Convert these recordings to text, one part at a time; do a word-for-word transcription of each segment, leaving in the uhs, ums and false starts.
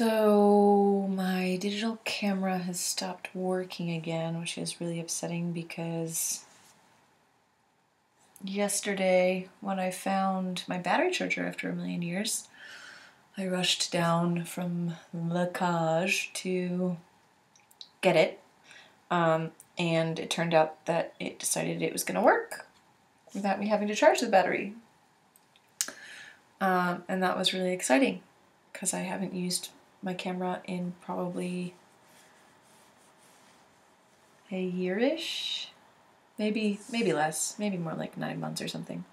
So my digital camera has stopped working again, which is really upsetting because yesterday when I found my battery charger after a million years, I rushed down from Le Cage to get it, um, and it turned out that it decided it was going to work without me having to charge the battery, um, and that was really exciting because I haven't used my camera in probably a year-ish, maybe maybe less, maybe more like nine months or something.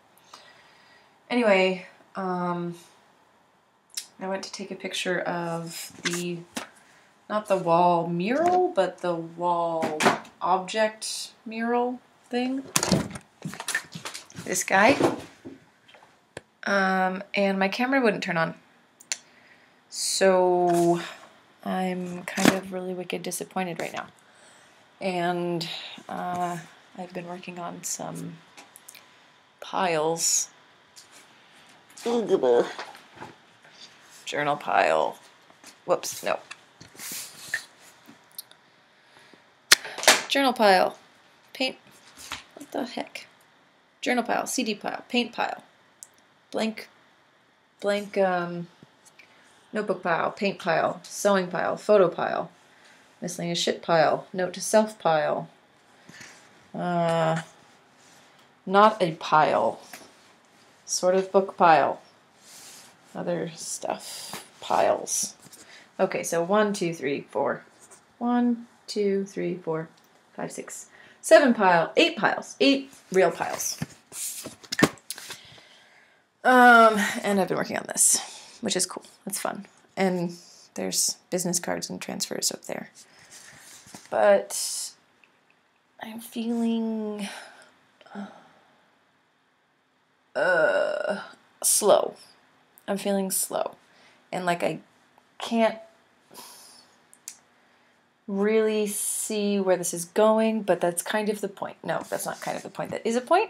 Anyway, um, I went to take a picture of the, not the wall mural, but the wall object mural thing, this guy, um, and my camera wouldn't turn on. So I'm kind of really wicked disappointed right now, and uh, I've been working on some piles, journal pile, whoops, no, journal pile, paint, what the heck, journal pile, C D pile, paint pile, blank, blank, um, notebook pile, paint pile, sewing pile, photo pile, miscellaneous shit pile, note to self pile, uh, not a pile, sort of book pile, other stuff, piles. Okay, so one, two, three, four. One, two, three, four, five, six, seven pile, eight piles, eight real piles. Um, and I've been working on this, which is cool. It's fun. And there's business cards and transfers up there. But I'm feeling uh, slow. I'm feeling slow. And like I can't really see where this is going, but that's kind of the point. No, that's not kind of the point. That is a point.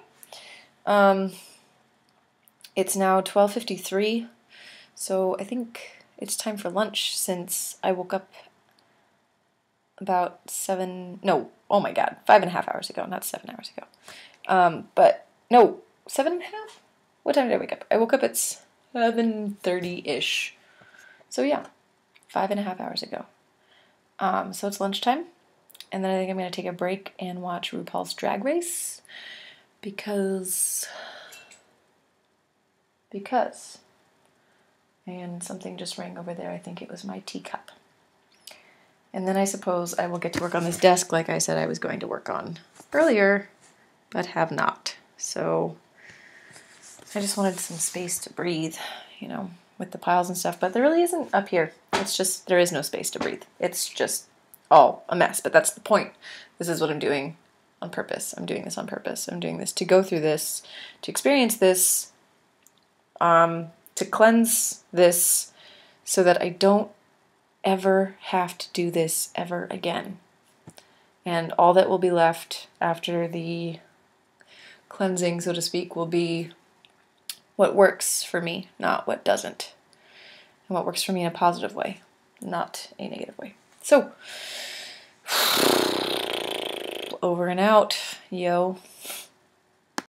Um, it's now twelve fifty-three. So I think it's time for lunch since I woke up about seven, no, oh my god, five and a half hours ago, not seven hours ago. Um, but, no, seven and a half? What time did I wake up? I woke up at seven thirty-ish. So yeah, five and a half hours ago. Um, so it's lunchtime, and then I think I'm going to take a break and watch RuPaul's Drag Race, because, because... and something just rang over there. I think it was my teacup. And then I suppose I will get to work on this desk like I said I was going to work on earlier, but have not. So I just wanted some space to breathe, you know, with the piles and stuff, but there really isn't up here. It's just, there is no space to breathe. It's just all a mess, but that's the point. This is what I'm doing on purpose. I'm doing this on purpose. I'm doing this to go through this, to experience this, um, to cleanse this so that I don't ever have to do this ever again. And all that will be left after the cleansing, so to speak, will be what works for me, not what doesn't. And what works for me in a positive way, not a negative way. So, over and out, yo.